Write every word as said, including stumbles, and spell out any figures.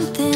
something.